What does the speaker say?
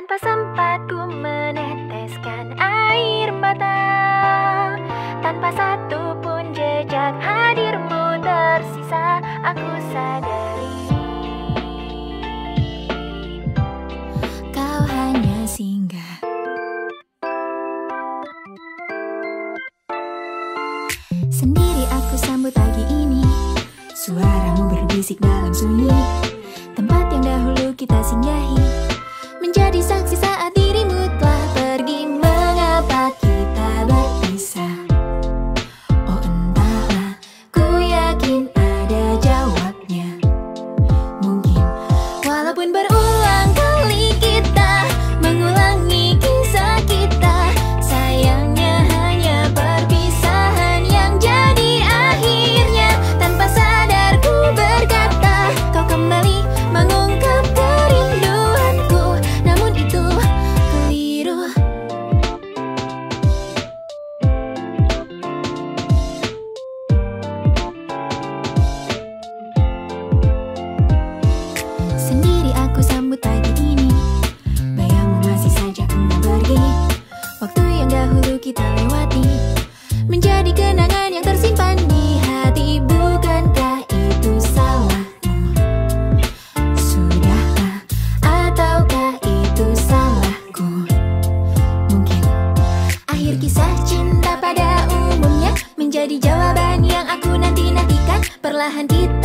tanpa sempat ku meneteskan air mata, tanpa satu pun jejak hadirmu tersisa. Aku sadari kau hanya singgah sendiri. Aku sambut pagi ini, suaramu berbisik dalam sunyi. Tempat yang dahulu kita singgahi menjadi saksi saat dirimu telah pergi. Mengapa kita berpisah? Oh entahlah, ku yakin ada jawabnya. Mungkin walaupun berulang kali kita mengulangi kisah kita, sayangnya hanya perpisahan yang jadi akhirnya. Tanpa sadar ku berkata, kau kembali mengungkap kerinduanku, namun itu keliru. Sendiri aku sambut pagi ini, bayangmu masih saja enggan pergi. Waktu yang dahulu kita lewati menjadi kenangan yang tersimpan di hati. Bukankah itu salahmu? Sudahkah, ataukah itu salahku? Mungkin akhir kisah cinta pada umumnya menjadi jawaban yang aku nanti-nantikan. Perlahan kita